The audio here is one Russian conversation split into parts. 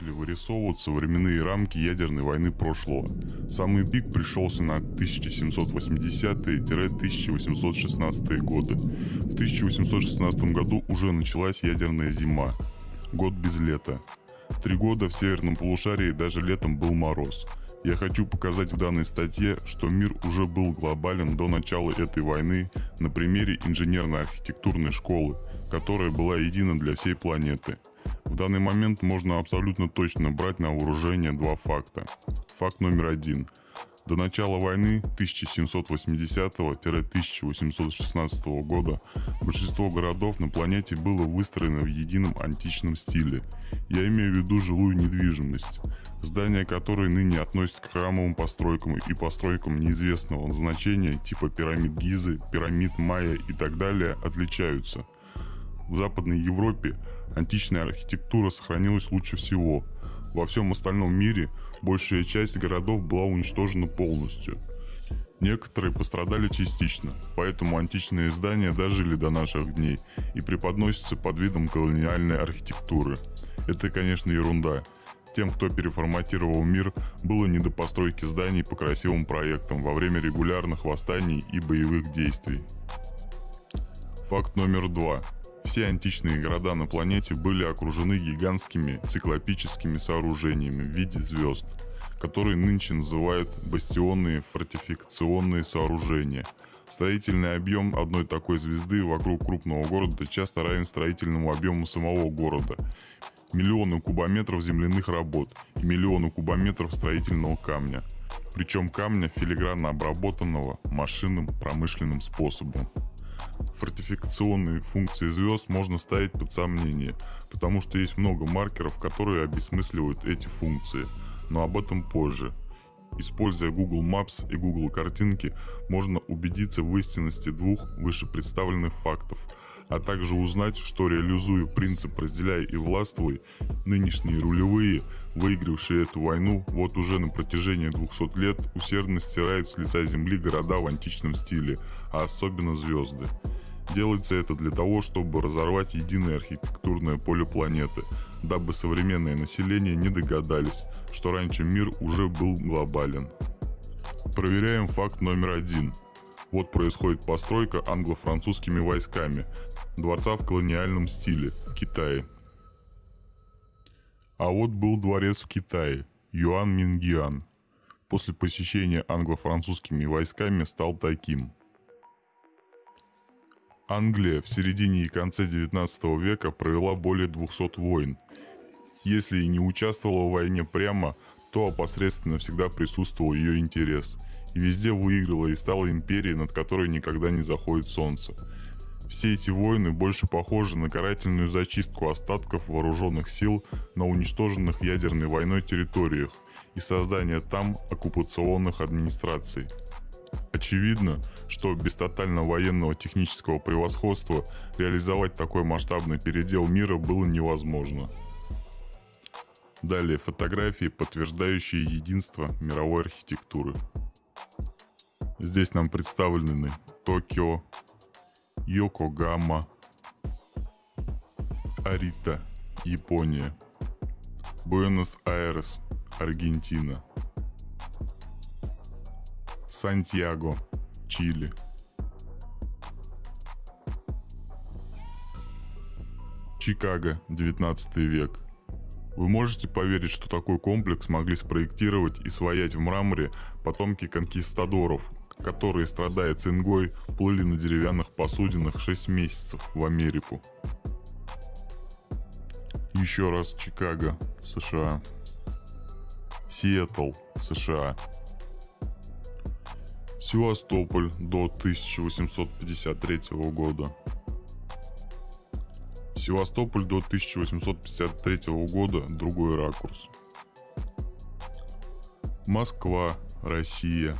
начали вырисовываться временные рамки ядерной войны прошлого. Самый пик пришелся на 1780-1816 годы. В 1816 году уже началась ядерная зима. Год без лета. 3 года в северном полушарии даже летом был мороз. Я хочу показать в данной статье, что мир уже был глобален до начала этой войны на примере инженерно-архитектурной школы, которая была едина для всей планеты. В данный момент можно абсолютно точно брать на вооружение 2 факта. Факт номер 1. До начала войны 1780-1816 года большинство городов на планете было выстроено в едином античном стиле. Я имею в виду жилую недвижимость, здания которой ныне относятся к храмовым постройкам и постройкам неизвестного назначения типа пирамид Гизы, пирамид Майя и так далее отличаются. В Западной Европе античная архитектура сохранилась лучше всего. Во всем остальном мире большая часть городов была уничтожена полностью. Некоторые пострадали частично, поэтому античные здания дожили до наших дней и преподносятся под видом колониальной архитектуры. Это, конечно, ерунда. Тем, кто переформатировал мир, было не до постройки зданий по красивым проектам во время регулярных восстаний и боевых действий. Факт номер 2. Все античные города на планете были окружены гигантскими циклопическими сооружениями в виде звезд, которые нынче называют бастионные фортификационные сооружения. Строительный объем одной такой звезды вокруг крупного города часто равен строительному объему самого города. Миллионы кубометров земляных работ и миллионы кубометров строительного камня. Причем камня филигранно обработанного машинным промышленным способом. Фортификационные функции звезд можно ставить под сомнение, потому что есть много маркеров, которые обесмысливают эти функции, но об этом позже. Используя Google Maps и Google картинки, можно убедиться в истинности 2 вышепредставленных фактов, а также узнать, что, реализуя принцип «разделяй и властвуй», нынешние рулевые, выигравшие эту войну, вот уже на протяжении 200 лет усердно стирают с лица земли города в античном стиле, а особенно звезды. Делается это для того, чтобы разорвать единое архитектурное поле планеты, дабы современное население не догадались, что раньше мир уже был глобален. Проверяем факт номер 1. Вот происходит постройка англо-французскими войсками дворца в колониальном стиле в Китае. А вот был дворец в Китае, Юан Мингиан. После посещения англо-французскими войсками стал таким. Англия в середине и конце 19 века провела более 200 войн. Если и не участвовала в войне прямо, то опосредственно всегда присутствовал ее интерес. И везде выиграла и стала империей, над которой никогда не заходит солнце. Все эти войны больше похожи на карательную зачистку остатков вооруженных сил на уничтоженных ядерной войной территориях и создание там оккупационных администраций. Очевидно, что без тотально военного технического превосходства реализовать такой масштабный передел мира было невозможно. Далее фотографии, подтверждающие единство мировой архитектуры. Здесь нам представлены Токио, Йокогама, Арита, Япония, Буэнос Айрес, Аргентина, Сантьяго, Чили. Чикаго, 19 век. Вы можете поверить, что такой комплекс могли спроектировать и своять в мраморе потомки конкистадоров, которые, страдая цингой, плыли на деревянных посудинах 6 месяцев в Америку. Еще раз Чикаго, США. Сиэттл, США. Севастополь до 1853 года. Севастополь до 1853 года, другой ракурс. Москва, Россия.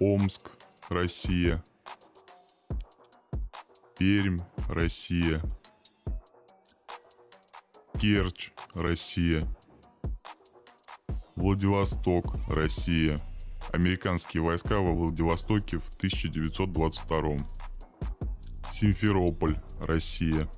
Омск, Россия. Пермь, Россия. Керчь, Россия. Владивосток, Россия. Американские войска во Владивостоке в 1922. Симферополь, Россия.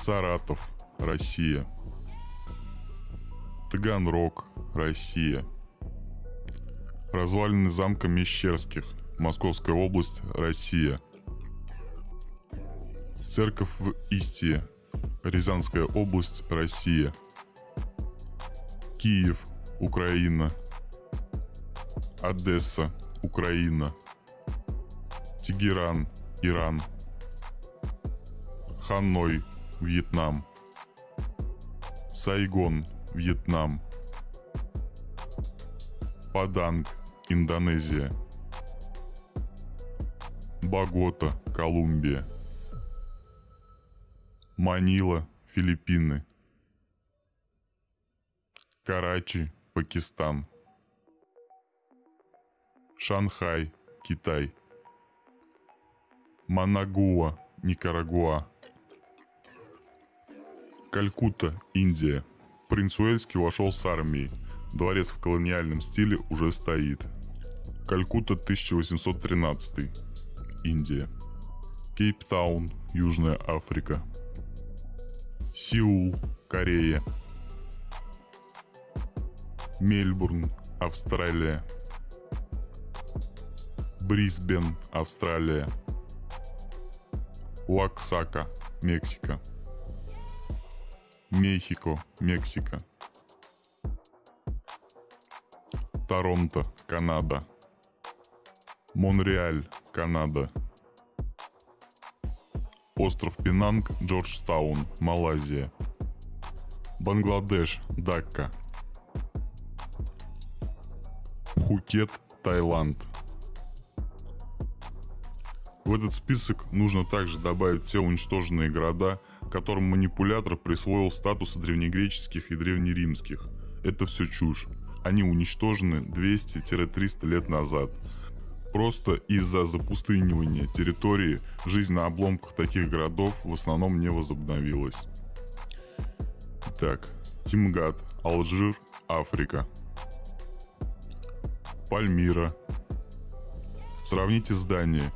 Саратов, Россия. Таганрог, Россия. Развалины замка Мещерских, Московская область, Россия. Церковь в Устье, Рязанская область, Россия. Киев, Украина. Одесса, Украина. Тегеран, Иран. Ханой, Вьетнам. Сайгон, Вьетнам. Паданг, Индонезия. Богота, Колумбия. Манила, Филиппины. Карачи, Пакистан. Шанхай, Китай. Манагуа, Никарагуа. Калькутта, Индия. Принц Уэльский вошел с армией. Дворец в колониальном стиле уже стоит. Калькутта, 1813. Индия. Кейптаун, Южная Африка. Сеул, Корея. Мельбурн, Австралия. Брисбен, Австралия. Уаксака, Мексика. Мехико, Мексика. Торонто, Канада. Монреаль, Канада. Остров Пенанг, Джорджтаун, Малайзия. Бангладеш, Дакка. Пхукет, Таиланд. В этот список нужно также добавить те уничтоженные города, которым манипулятор присвоил статусы древнегреческих и древнеримских. Это все чушь. Они уничтожены 200-300 лет назад. Просто из-за запустынивания территории жизнь на обломках таких городов в основном не возобновилась. Итак, Тимгат, Алжир, Африка. Пальмира. Сравните здания.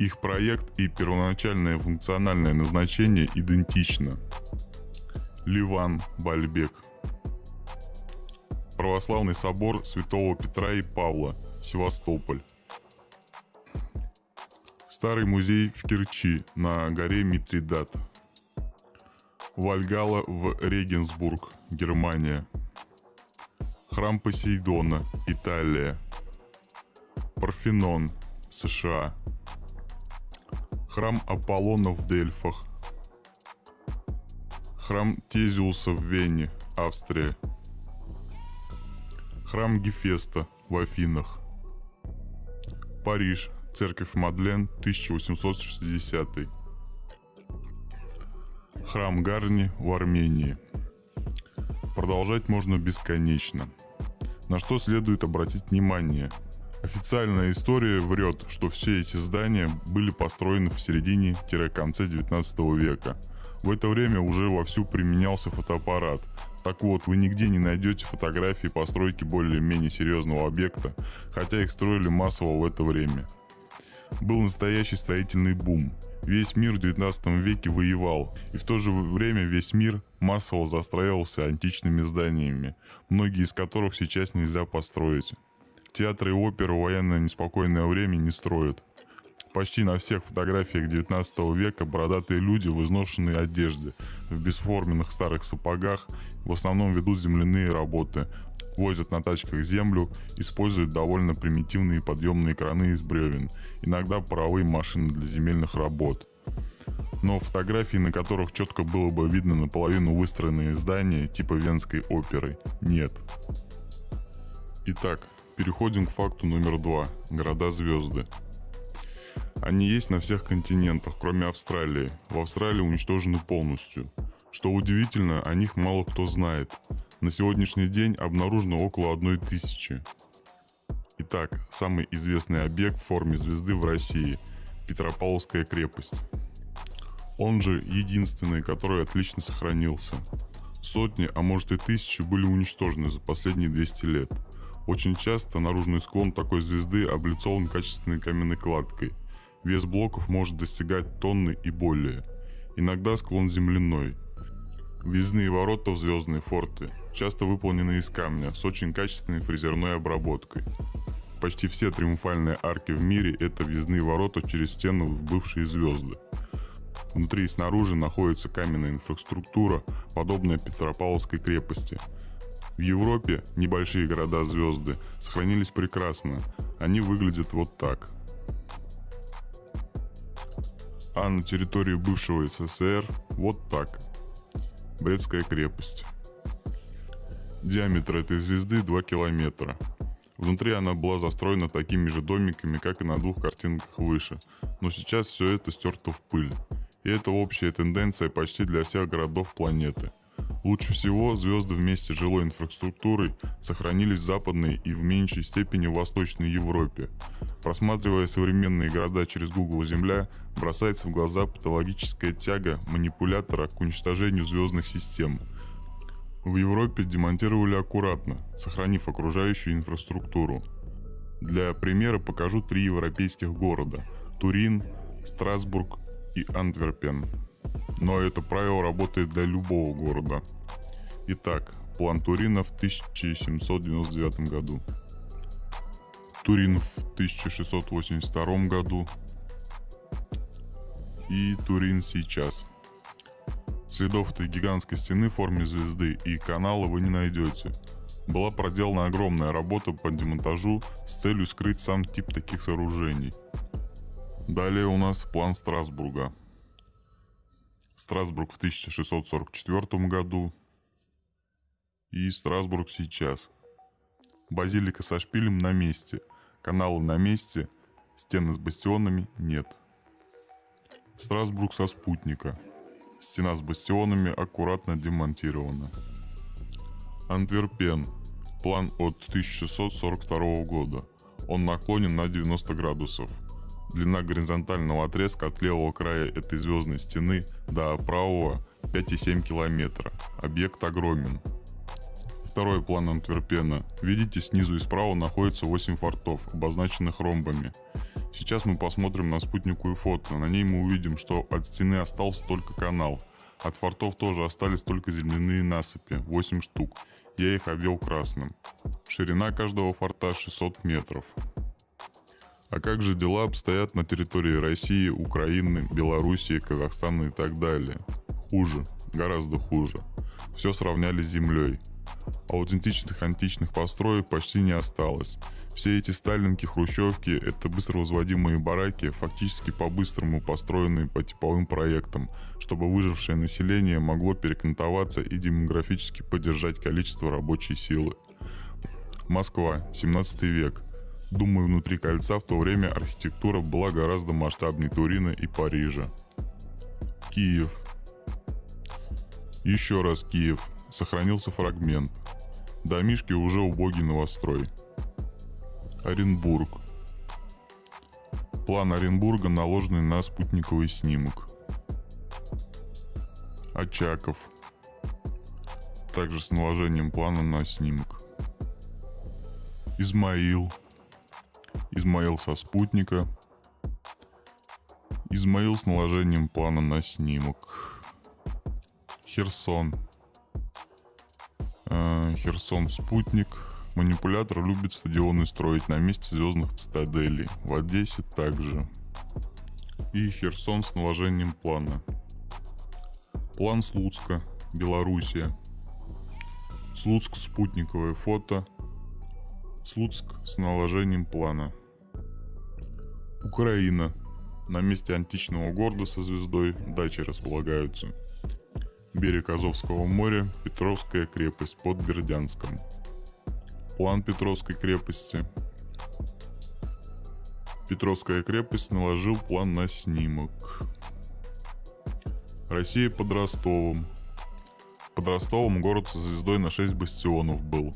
Их проект и первоначальное функциональное назначение идентично. Ливан, Бальбек. Православный собор Святого Петра и Павла, Севастополь. Старый музей в Керчи на горе Митридат. Вальгалла в Регенсбург, Германия. Храм Посейдона, Италия. Парфенон, США. Храм Аполлона в Дельфах. Храм Тезиуса в Вене, Австрия. Храм Гефеста в Афинах. Париж, церковь Мадлен, 1860. Храм Гарни в Армении. Продолжать можно бесконечно. На что следует обратить внимание? Официальная история врет, что все эти здания были построены в середине-конце 19 века. В это время уже вовсю применялся фотоаппарат. Так вот, вы нигде не найдете фотографии постройки более-менее серьезного объекта, хотя их строили массово в это время. Был настоящий строительный бум. Весь мир в 19 веке воевал, и в то же время весь мир массово застраивался античными зданиями, многие из которых сейчас нельзя построить. Театры и оперы в военное неспокойное время не строят. Почти на всех фотографиях 19 века бородатые люди в изношенной одежде, в бесформенных старых сапогах, в основном ведут земляные работы, возят на тачках землю, используют довольно примитивные подъемные краны из бревен, иногда паровые машины для земельных работ. Но фотографии, на которых четко было бы видно наполовину выстроенные здания типа Венской оперы, нет. Итак, переходим к факту номер 2. Города-звезды. Они есть на всех континентах, кроме Австралии. В Австралии уничтожены полностью. Что удивительно, о них мало кто знает. На сегодняшний день обнаружено около 1000. Итак, самый известный объект в форме звезды в России – Петропавловская крепость. Он же единственный, который отлично сохранился. Сотни, а может и 1000 были уничтожены за последние 200 лет. Очень часто наружный склон такой звезды облицован качественной каменной кладкой. Вес блоков может достигать тонны и более. иногда склон земляной. Въездные ворота в звездные форты часто выполнены из камня с очень качественной фрезерной обработкой. Почти все триумфальные арки в мире – это въездные ворота через стену в бывшие звезды. Внутри и снаружи находится каменная инфраструктура, подобная Петропавловской крепости. В Европе небольшие города-звезды сохранились прекрасно, они выглядят вот так. А на территории бывшего СССР вот так. Брестская крепость. Диаметр этой звезды 2 километра. Внутри она была застроена такими же домиками, как и на двух картинках выше, но сейчас все это стерто в пыль. И это общая тенденция почти для всех городов планеты. Лучше всего звезды вместе с жилой инфраструктурой сохранились в Западной и в меньшей степени в Восточной Европе. Просматривая современные города через Google Земля, бросается в глаза патологическая тяга манипулятора к уничтожению звездных систем. В Европе демонтировали аккуратно, сохранив окружающую инфраструктуру. Для примера покажу 3 европейских города – Турин, Страсбург и Антверпен. Но это правило работает для любого города. Итак, план Турина в 1799 году. Турин в 1682 году. И Турин сейчас. Следов этой гигантской стены в форме звезды и канала вы не найдете. Была проделана огромная работа по демонтажу с целью скрыть сам тип таких сооружений. Далее у нас план Страсбурга. Страсбург в 1644 году и Страсбург сейчас. Базилика со шпилем на месте, каналы на месте, стены с бастионами нет. Страсбург со спутника. Стена с бастионами аккуратно демонтирована. Антверпен. План от 1642 года. Он наклонен на 90 градусов. Длина горизонтального отрезка от левого края этой звездной стены до правого 5,7 километра. Объект огромен. Второй план Антверпена. Видите, снизу и справа находится 8 фортов, обозначенных ромбами. Сейчас мы посмотрим на спутниковую фото, на ней мы увидим, что от стены остался только канал. От фортов тоже остались только земляные насыпи, 8 штук, я их обвел красным. Ширина каждого форта 600 метров. А как же дела обстоят на территории России, Украины, Белоруссии, Казахстана и так далее? Хуже, гораздо хуже. Все сравняли с землей. Аутентичных античных построек почти не осталось. Все эти сталинки, хрущевки – это быстровозводимые бараки, фактически по-быстрому построенные по типовым проектам, чтобы выжившее население могло перекантоваться и демографически поддержать количество рабочей силы. Москва, 17 век. Думаю, внутри кольца в то время архитектура была гораздо масштабнее Турина и Парижа. Киев. Еще раз Киев. Сохранился фрагмент. Домишки уже убогий новострой. Оренбург. План Оренбурга, наложенный на спутниковый снимок. Очаков. Также с наложением плана на снимок. Измаил. Измаил со спутника. Измаил с наложением плана на снимок. Херсон. Херсон-спутник. Манипулятор любит стадионы строить на месте звездных цитаделей. В Одессе также. И Херсон с наложением плана. План Слуцка, Белоруссия. Слуцк, спутниковое фото. Слуцк с наложением плана. Украина. На месте античного города со звездой дачи располагаются. Берег Азовского моря, Петровская крепость под Бердянском. План Петровской крепости. Петровская крепость наложил план на снимок. Россия под Ростовом. Под Ростовом город со звездой на 6 бастионов был.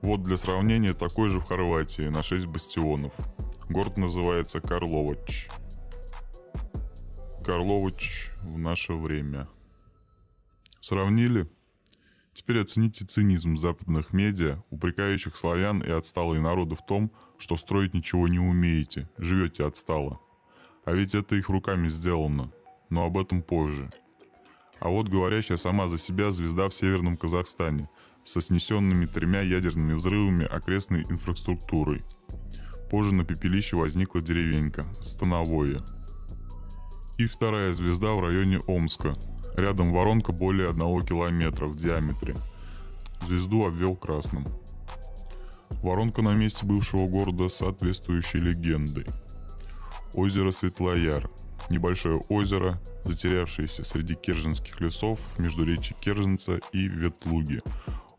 Вот для сравнения такой же в Хорватии на 6 бастионов. Город называется Карловач. Карловач в наше время. Сравнили? Теперь оцените цинизм западных медиа, упрекающих славян и отсталые народы в том, что строить ничего не умеете, живете отстало. А ведь это их руками сделано. но об этом позже. А вот говорящая сама за себя звезда в Северном Казахстане со снесенными 3 ядерными взрывами окрестной инфраструктурой. Позже на пепелище возникла деревенька Становое. И вторая звезда в районе Омска. Рядом воронка более 1 километра в диаметре. Звезду обвел красным. Воронка на месте бывшего города с соответствующей легендой. Озеро Светлояр. Небольшое озеро, затерявшееся среди керженских лесов в междуречии Керженца и Ветлуги,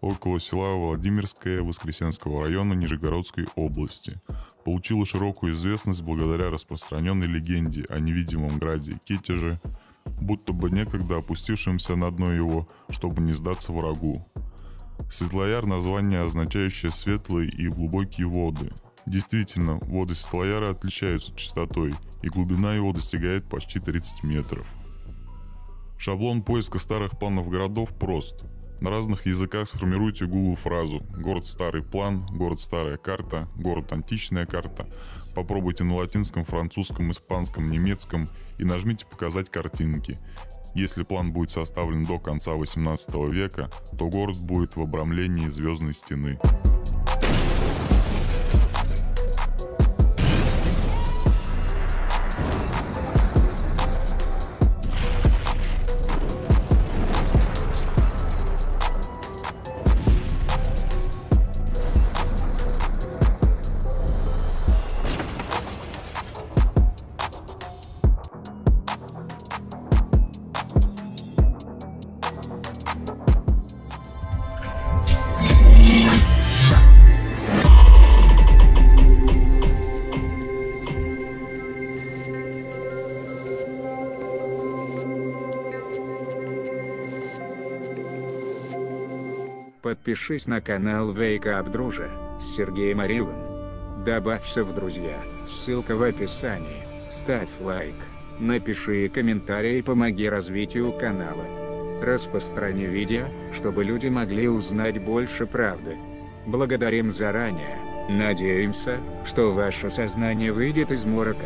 около села Владимирское Воскресенского района Нижегородской области. Получило широкую известность благодаря распространенной легенде о невидимом граде Китеже, будто бы некогда опустившимся на дно его, чтобы не сдаться врагу. Светлояр – название, означающее «светлые и глубокие воды». Действительно, воды Светлояра отличаются частотой, и глубина его достигает почти 30 метров. Шаблон поиска старых планов городов прост. На разных языках сформируйте Google фразу «город старый план», «город старая карта», «город античная карта». Попробуйте на латинском, французском, испанском, немецком и нажмите «показать картинки». Если план будет составлен до конца 18 века, то город будет в обрамлении звездной стены. Подпишись на канал Wake Up Друже с Сергеем Марилом. Добавься в друзья, ссылка в описании. Ставь лайк, напиши комментарий и помоги развитию канала. Распространи видео, чтобы люди могли узнать больше правды. Благодарим заранее, надеемся, что ваше сознание выйдет из морока.